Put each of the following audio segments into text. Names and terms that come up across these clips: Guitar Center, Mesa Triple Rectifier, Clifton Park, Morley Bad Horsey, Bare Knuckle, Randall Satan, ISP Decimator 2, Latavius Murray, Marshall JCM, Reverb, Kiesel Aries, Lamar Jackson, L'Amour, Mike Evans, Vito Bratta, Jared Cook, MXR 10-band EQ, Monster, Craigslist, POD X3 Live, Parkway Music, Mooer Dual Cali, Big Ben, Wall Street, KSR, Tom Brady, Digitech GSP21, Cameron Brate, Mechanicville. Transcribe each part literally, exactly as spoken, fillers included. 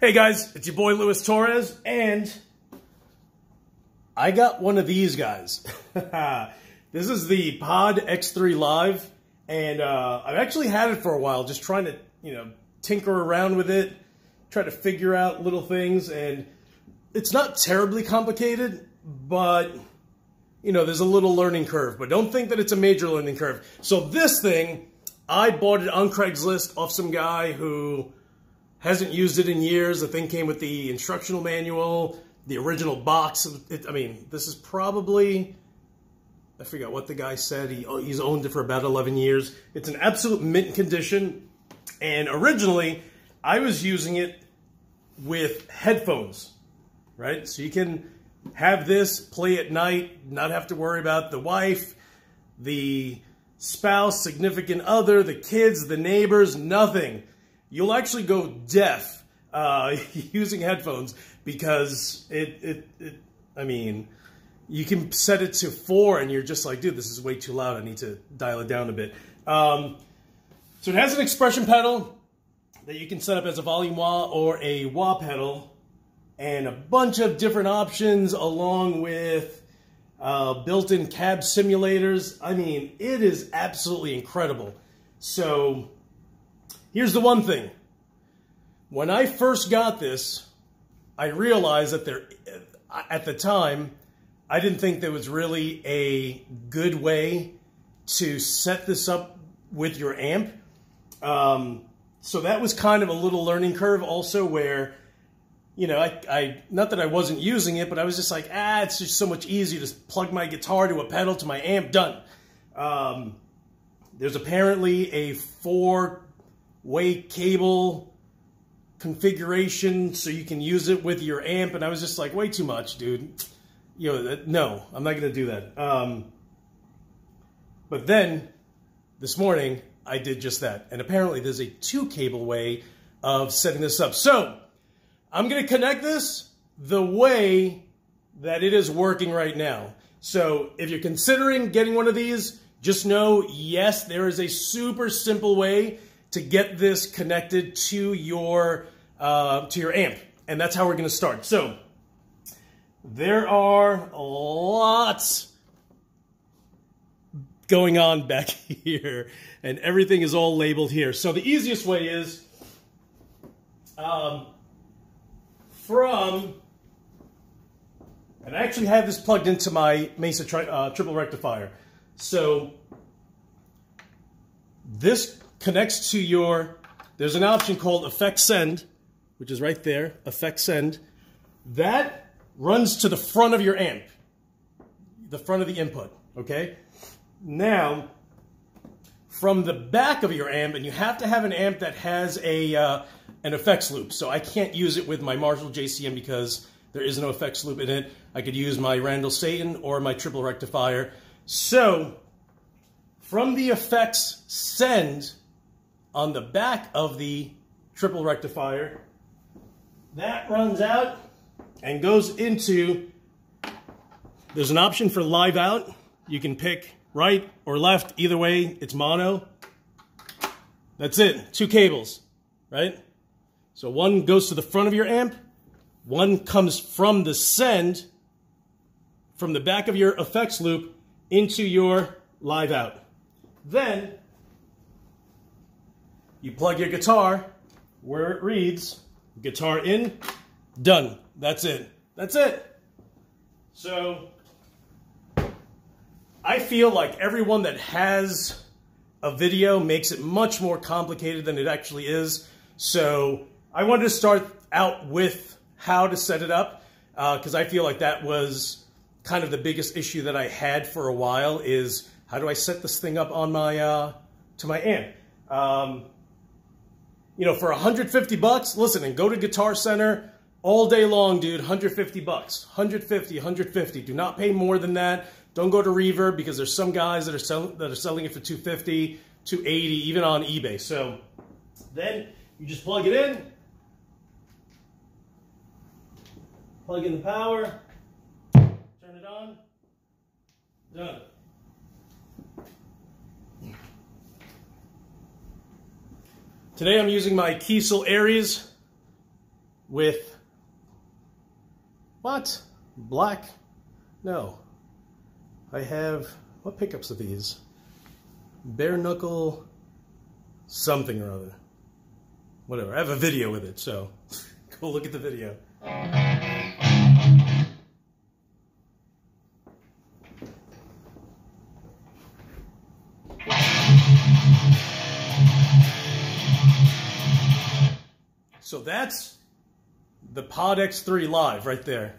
Hey guys, it's your boy Luis Torres, and I got one of these guys. This is the P O D X three Live, and uh, I've actually had it for a while, just trying to, you know, tinker around with it, try to figure out little things, and it's not terribly complicated, but, you know, there's a little learning curve, but don't think that it's a major learning curve. So this thing, I bought it on Craigslist off some guy who hasn't used it in years. The thing came with the instructional manual, the original box. It, I mean, this is probably, I forgot what the guy said. He, he's owned it for about eleven years. It's an absolute mint condition. And originally, I was using it with headphones, right? So you can have this, play at night, not have to worry about the wife, the spouse, significant other, the kids, the neighbors, nothing. You'll actually go deaf uh, using headphones because it, it, it, I mean, you can set it to four and you're just like, dude, this is way too loud. I need to dial it down a bit. Um, so it has an expression pedal that you can set up as a volume wah or a wah pedal and a bunch of different options along with uh, built-in cab simulators. I mean, it is absolutely incredible. So here's the one thing. When I first got this, I realized that there, at the time, I didn't think there was really a good way to set this up with your amp. Um, so that was kind of a little learning curve also where, you know, I, I not that I wasn't using it, but I was just like, ah, it's just so much easier to plug my guitar to a pedal to my amp, done. Um, there's apparently a four way cable configuration so you can use it with your amp, and I was just like, way too much, dude. You know, that, no, I'm not gonna do that. Um, but then this morning I did just that, and apparently there's a two cable way of setting this up. So I'm gonna connect this the way that it is working right now. So if you're considering getting one of these, just know, yes, there is a super simple way to get this connected to your uh, to your amp. And that's how we're gonna start. So there are lots going on back here and everything is all labeled here. So the easiest way is um, from, and I actually have this plugged into my Mesa tri uh, Triple Rectifier. So this connects to your, there's an option called Effect Send, which is right there, Effect Send. That runs to the front of your amp, the front of the input, okay? Now, from the back of your amp, and you have to have an amp that has a uh, an effects loop, so I can't use it with my Marshall J C M because there is no effects loop in it. I could use my Randall Satan or my Triple Rectifier. So, from the Effects Send, on the back of the Triple Rectifier, that runs out and goes into, there's an option for live out. You can pick right or left, either way, it's mono. That's it, two cables, right? So one goes to the front of your amp, one comes from the send, from the back of your effects loop into your live out. Then you plug your guitar where it reads, guitar in, done. That's it. That's it. So I feel like everyone that has a video makes it much more complicated than it actually is. So I wanted to start out with how to set it up because uh, I feel like that was kind of the biggest issue that I had for a while is how do I set this thing up on my uh, to my amp. Um, You know, for a hundred fifty bucks, listen, and go to Guitar Center all day long, dude, a hundred fifty bucks, a hundred fifty, a hundred fifty. Do not pay more than that. Don't go to Reverb because there's some guys that are, sell that are selling it for two fifty, two eighty, even on eBay. So then you just plug it in, plug in the power, turn it on, done. Today I'm using my Kiesel Aries with what? Black? No. I have, what pickups are these? Bare Knuckle something or other. Whatever. I have a video with it, so go look at the video. So that's the P O D X three Live right there.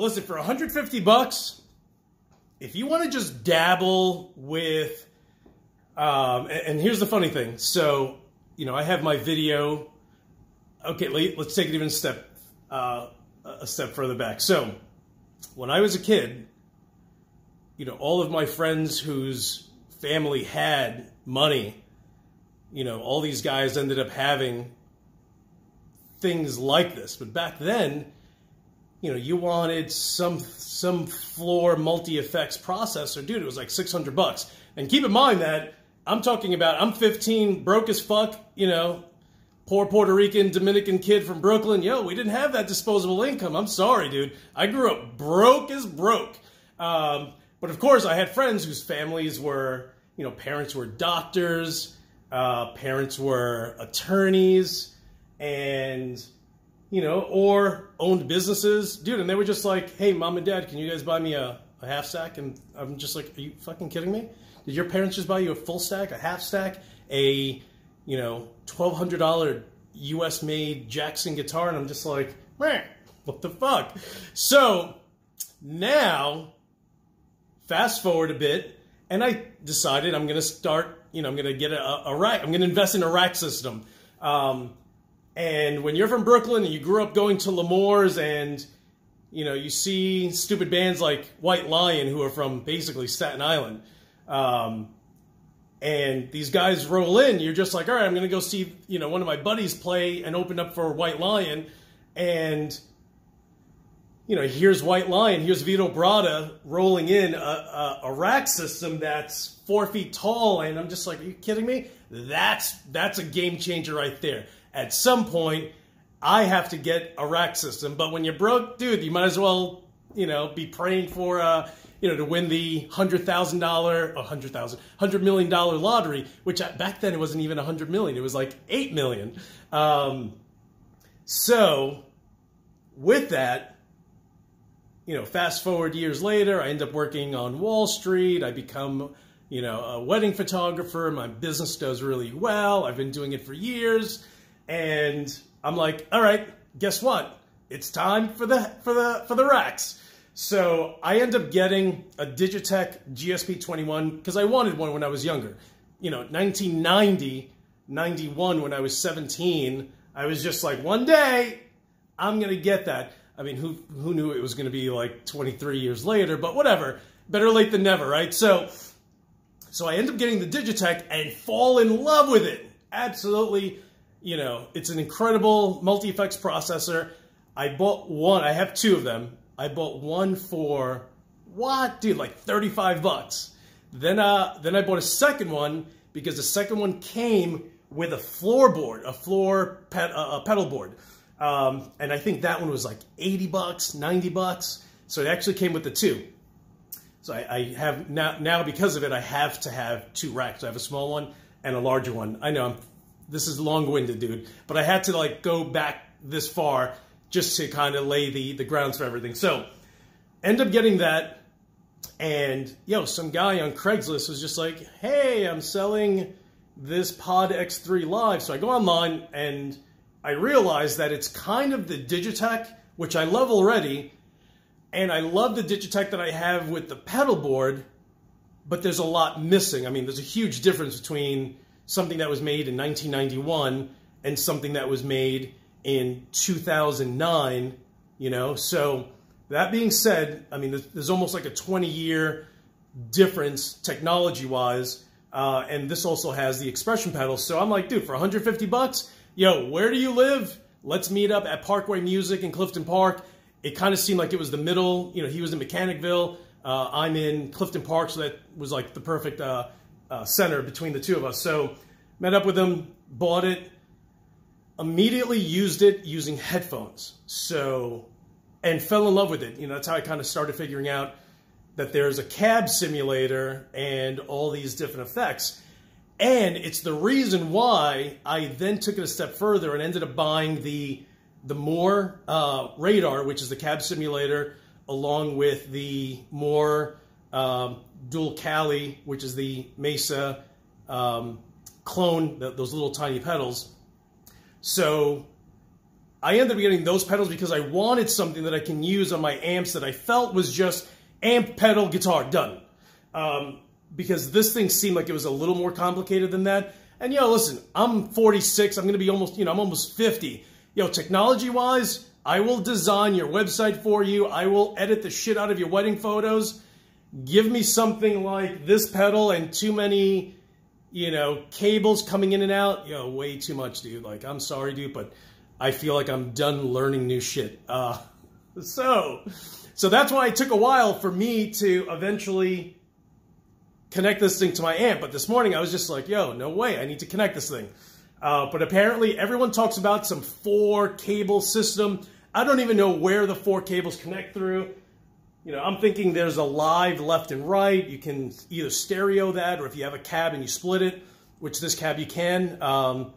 Listen, for one hundred fifty bucks, if you want to just dabble with, um, and, and here's the funny thing. So, you know, I have my video. Okay, let's take it even a step, uh, a step further back. So when I was a kid, you know, all of my friends whose family had money, you know, all these guys ended up having things like this. But back then, you know, you wanted some some floor multi-effects processor, dude. It was like six hundred bucks. And keep in mind that I'm talking about, I'm fifteen, broke as fuck, you know, poor Puerto Rican Dominican kid from Brooklyn. Yo, we didn't have that disposable income. I'm sorry, dude. I grew up broke as broke. Um, but of course, I had friends whose families were, you know, parents were doctors, uh, parents were attorneys, and you know, or owned businesses. Dude, and they were just like, hey, mom and dad, can you guys buy me a, a half stack? And I'm just like, are you fucking kidding me? Did your parents just buy you a full stack, a half stack, a, you know, twelve hundred dollar U S-made Jackson guitar? And I'm just like, meh, what the fuck? So now, fast forward a bit, and I decided I'm going to start, you know, I'm going to get a, a rack. I'm going to invest in a rack system. Um... And when you're from Brooklyn and you grew up going to L'Amour's and, you know, you see stupid bands like White Lion, who are from basically Staten Island, um, and these guys roll in, you're just like, all right, I'm going to go see, you know, one of my buddies play and open up for White Lion. And, you know, here's White Lion, here's Vito Bratta rolling in a, a, a rack system that's four feet tall, and I'm just like, are you kidding me? That's, that's a game changer right there. At some point, I have to get a rack system. But when you're broke, dude, you might as well, you know, be praying for, uh, you know, to win the one hundred thousand dollars, or one hundred thousand dollars, one hundred million dollars lottery, which I, back then it wasn't even one hundred million dollars. It was like eight million dollars. Um, so with that, you know, fast forward years later, I end up working on Wall Street. I become, you know, a wedding photographer. My business does really well. I've been doing it for years. And I'm like, all right, guess what? It's time for the for the for the racks. So I end up getting a Digitech G S P twenty-one because I wanted one when I was younger. You know, nineteen ninety, ninety-one, when I was seventeen, I was just like, one day I'm gonna get that. I mean, who who knew it was gonna be like twenty-three years later? But whatever, better late than never, right? So, so I end up getting the Digitech and fall in love with it. Absolutely, you know, it's an incredible multi-effects processor. I bought one. I have two of them. I bought one for, what, dude, like thirty-five bucks. Then, uh, then I bought a second one because the second one came with a floorboard, a floor ped a pedal board, um, and I think that one was like eighty bucks, ninety bucks. So it actually came with the two. So I, I have now now because of it, I have to have two racks. I have a small one and a larger one. I know I'm, this is long-winded, dude, but I had to like go back this far just to kind of lay the, the grounds for everything. So, end up getting that, and, yo, some guy on Craigslist was just like, hey, I'm selling this P O D X three Live. So I go online, and I realize that it's kind of the Digitech, which I love already, and I love the Digitech that I have with the pedal board, but there's a lot missing. I mean, there's a huge difference between something that was made in nineteen ninety-one and something that was made in two thousand nine, you know. So that being said, I mean, there's, there's almost like a twenty year difference technology wise. Uh, and this also has the expression pedal. So I'm like, dude, for one hundred fifty bucks, yo, where do you live? Let's meet up at Parkway Music in Clifton Park. It kind of seemed like it was the middle, you know, he was in Mechanicville. Uh, I'm in Clifton Park. So that was like the perfect, uh, uh, center between the two of us. So met up with him, bought it. Immediately used it using headphones, so, and fell in love with it. You know, that's how I kind of started figuring out that there's a cab simulator and all these different effects. And it's the reason why I then took it a step further and ended up buying the, the Mooer uh, Radar, which is the cab simulator, along with the Mooer um, Dual Cali, which is the Mesa um, clone, the, those little tiny pedals. So I ended up getting those pedals because I wanted something that I can use on my amps that I felt was just amp, pedal, guitar, done. Um, because this thing seemed like it was a little more complicated than that. And, yo, listen, I'm forty-six. I'm going to be almost, you know, I'm almost fifty. Yo, technology-wise, I will design your website for you. I will edit the shit out of your wedding photos. Give me something like this pedal and too many, you know, cables coming in and out. Yo, way too much, dude. Like, I'm sorry, dude, but I feel like I'm done learning new shit. Uh, so, so that's why it took a while for me to eventually connect this thing to my amp. But this morning I was just like, yo, no way, I need to connect this thing. Uh, but apparently everyone talks about some four cable system. I don't even know where the four cables connect through. You know, I'm thinking there's a live left and right. You can either stereo that, or if you have a cab and you split it, which this cab you can, um,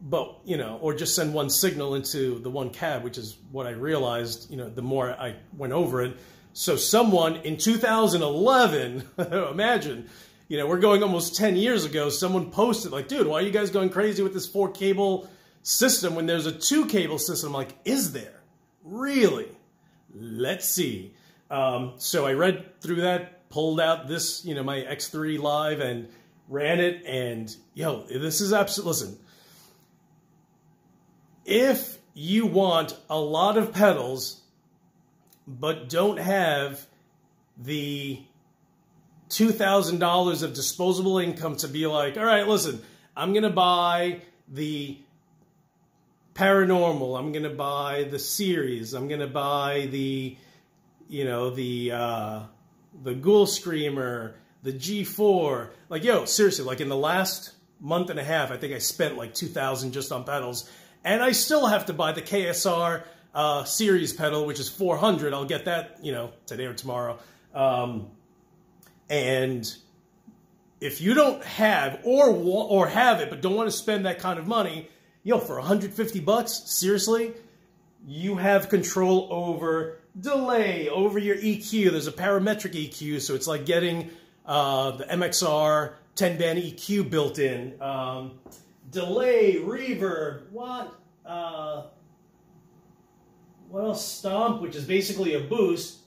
but, you know, or just send one signal into the one cab, which is what I realized, you know, the more I went over it. So someone in two thousand eleven, imagine, you know, we're going almost ten years ago, someone posted like, dude, why are you guys going crazy with this four cable system when there's a two cable system? I'm like, is there? Really? Let's see. Um, so I read through that, pulled out this, you know, my X three Live and ran it, and yo, this is absolutely, listen, if you want a lot of pedals, but don't have the two thousand dollars of disposable income to be like, all right, listen, I'm going to buy the Paranormal, I'm going to buy the series. I'm going to buy the, you know, the, uh, the Ghoul Screamer, the G four. Like, yo, seriously, like in the last month and a half, I think I spent like two thousand dollars just on pedals. And I still have to buy the K S R uh, series pedal, which is four hundred. I'll get that, you know, today or tomorrow. Um, and if you don't have or, or have it but don't want to spend that kind of money... Yo, for one hundred fifty bucks, seriously, you have control over delay, over your E Q. There's a parametric E Q, so it's like getting uh, the M X R ten band E Q built in. Um, delay, reverb, what? Uh, what else? Stomp, which is basically a boost.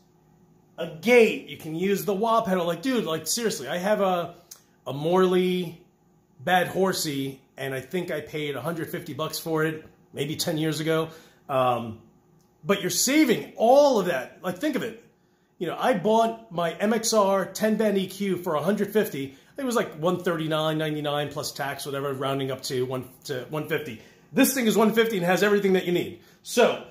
A gate, you can use the wah pedal. Like, dude, like, seriously, I have a, a Morley Bad Horsey, and I think I paid one hundred fifty bucks for it, maybe ten years ago. Um, but you're saving all of that. Like, think of it. You know, I bought my M X R ten band E Q for one hundred fifty. It was like one thirty-nine ninety-nine plus tax, whatever, rounding up to one to one fifty. This thing is one fifty and has everything that you need. So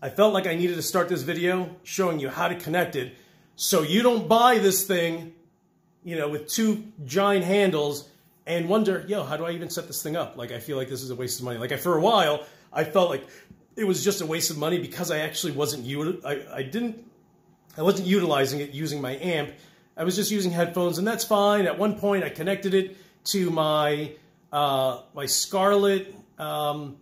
I felt like I needed to start this video showing you how to connect it, so you don't buy this thing, you know, with two giant handles and wonder, yo, how do I even set this thing up? Like, I feel like this is a waste of money. Like, I, for a while, I felt like it was just a waste of money because I actually wasn't, I, I didn't, I wasn't utilizing it using my amp. I was just using headphones, and that's fine. At one point, I connected it to my, uh, my Scarlett um,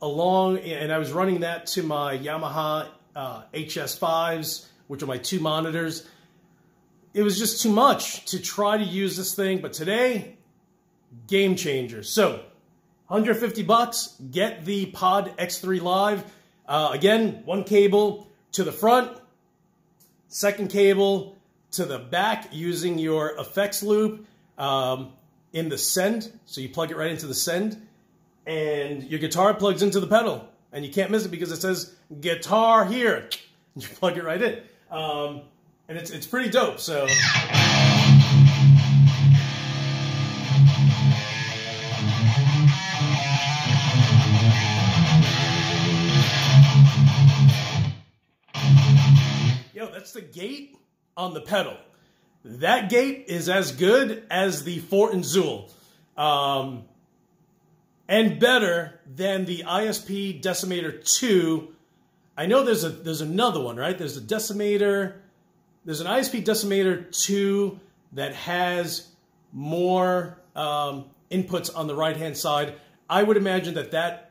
along, and I was running that to my Yamaha uh, H S fives, which are my two monitors. It was just too much to try to use this thing, but today... game changer. So, one hundred fifty bucks. Get the P O D X three Live. Uh, again, one cable to the front, second cable to the back using your effects loop um, in the send. So you plug it right into the send, and your guitar plugs into the pedal, and you can't miss it because it says guitar here. You plug it right in, um, and it's it's pretty dope. So. That's the gate on the pedal. That gate is as good as the Fortin Zuul, um, and better than the I S P Decimator two. I know there's a there's another one, right? There's a Decimator. There's an I S P Decimator two that has more um, inputs on the right hand side. I would imagine that that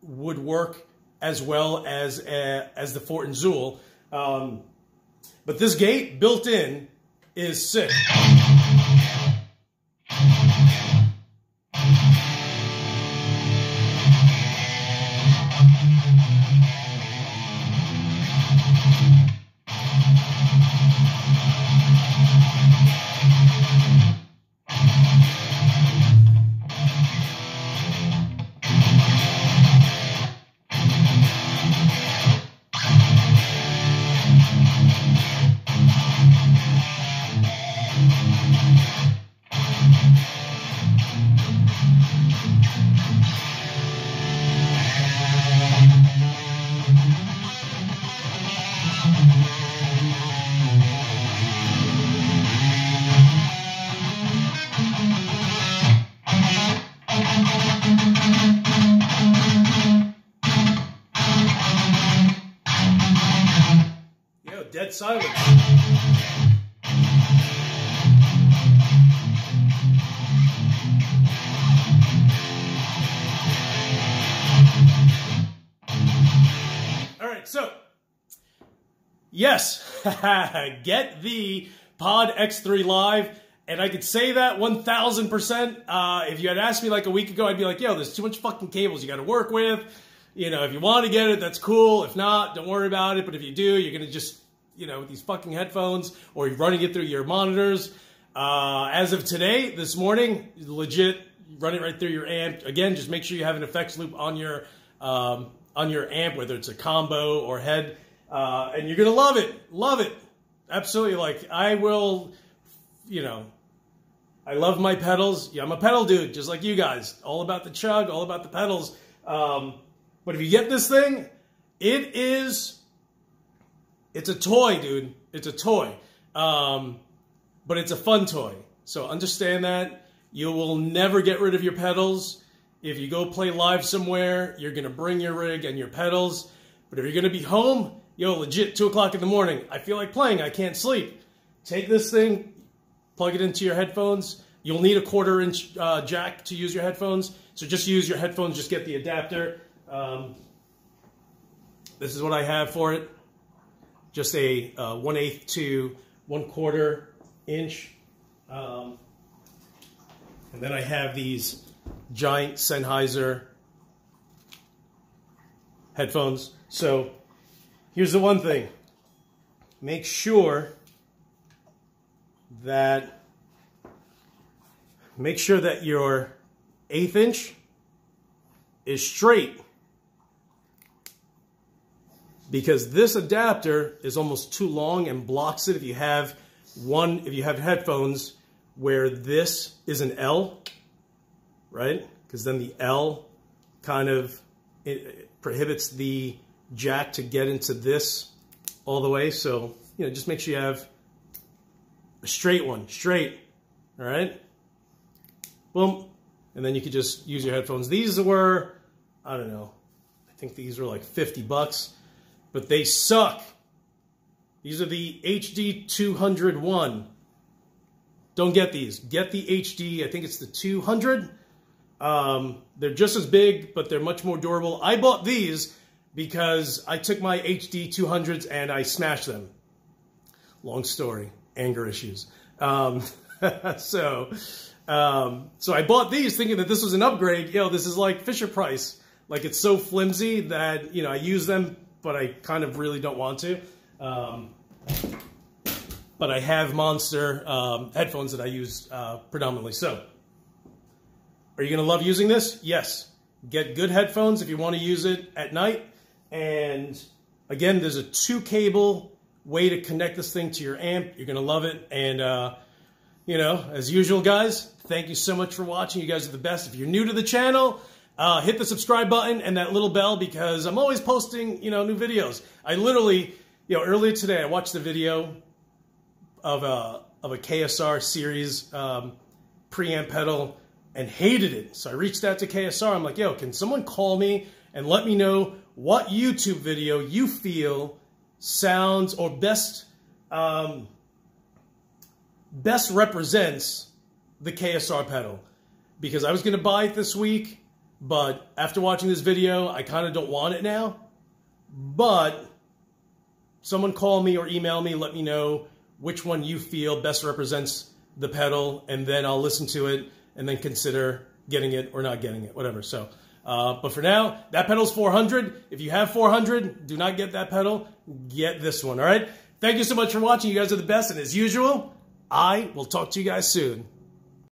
would work as well as uh, as the Fortin Zuul. Um, But this gate, built in, is sick. Silence. All right, so yes, get the P O D X three Live, and I could say that one thousand percent. Uh, if you had asked me like a week ago, I'd be like, "Yo, there's too much fucking cables you got to work with." You know, if you want to get it, that's cool. If not, don't worry about it. But if you do, you're gonna just you know, with these fucking headphones, or you're running it through your monitors. Uh, as of today, this morning, legit, run it right through your amp. Again, just make sure you have an effects loop on your um, on your amp, whether it's a combo or head, uh, and you're gonna love it, love it, absolutely. Like I will, you know, I love my pedals. Yeah, I'm a pedal dude, just like you guys. All about the chug, all about the pedals. Um, but if you get this thing, it is, it's a toy, dude. It's a toy. Um, but it's a fun toy. So understand that. You will never get rid of your pedals. If you go play live somewhere, you're going to bring your rig and your pedals. But if you're going to be home, yo, legit, two o'clock in the morning, I feel like playing, I can't sleep. Take this thing, plug it into your headphones. You'll need a quarter-inch uh, jack to use your headphones. So just use your headphones, just get the adapter. Um, this is what I have for it. Just a uh, one-eighth to one-quarter inch. Um, and then I have these giant Sennheiser headphones. So here's the one thing. Make sure that make sure that your eighth inch is straight, because this adapter is almost too long and blocks it. If you have one, if you have headphones where this is an L, right? Because then the L kind of it, it prohibits the jack to get into this all the way. So, you know, just make sure you have a straight one, straight, all right? Boom. And then you could just use your headphones. These were, I don't know, I think these were like fifty bucks, but they suck. These are the H D two oh one. Don't get these. Get the H D, I think it's the two hundred. Um, they're just as big, but they're much more durable. I bought these because I took my H D two hundreds and I smashed them. Long story, anger issues. Um, so, um, so I bought these thinking that this was an upgrade. You know, this is like Fisher Price. Like, it's so flimsy that, you know, I use them, but I kind of really don't want to. Um, but I have Monster um, headphones that I use uh, predominantly. So, are you going to love using this? Yes. Get good headphones if you want to use it at night. And again, there's a two cable way to connect this thing to your amp. You're going to love it. And, uh, you know, as usual, guys, thank you so much for watching. You guys are the best. If you're new to the channel, uh, hit the subscribe button and that little bell, because I'm always posting, you know, new videos. I literally, you know, earlier today, I watched the video of a, of a K S R series um, preamp pedal and hated it. So I reached out to K S R. I'm like, yo, can someone call me and let me know what YouTube video you feel sounds or best um, best represents the K S R pedal? Because I was going to buy it this week, but after watching this video, I kind of don't want it now. But someone call me or email me, let me know which one you feel best represents the pedal, and then I'll listen to it and then consider getting it or not getting it, whatever. So, uh, but for now, that pedal's four hundred. If you have four hundred, do not get that pedal. Get this one, all right? Thank you so much for watching. You guys are the best, and as usual, I will talk to you guys soon.